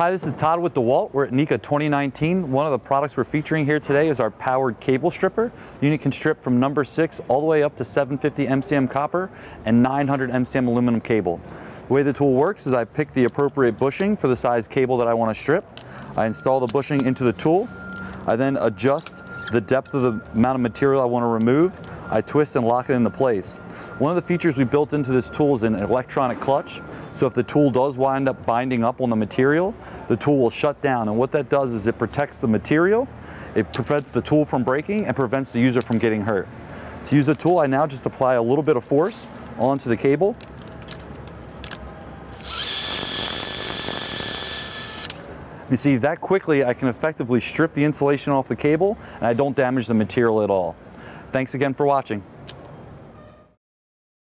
Hi, this is Todd with DeWalt. We're at NECA 2019. One of the products we're featuring here today is our powered cable stripper. The unit can strip from number 6 all the way up to 750 MCM copper and 900 MCM aluminum cable. The way the tool works is I pick the appropriate bushing for the size cable that I want to strip. I install the bushing into the tool. I then adjust the depth of the amount of material I want to remove. I twist and lock it into place. One of the features we built into this tool is an electronic clutch. So if the tool does wind up binding up on the material, the tool will shut down. And what that does is it protects the material, it prevents the tool from breaking, and prevents the user from getting hurt. To use the tool, I now just apply a little bit of force onto the cable. You see, that quickly I can effectively strip the insulation off the cable and I don't damage the material at all. Thanks again for watching.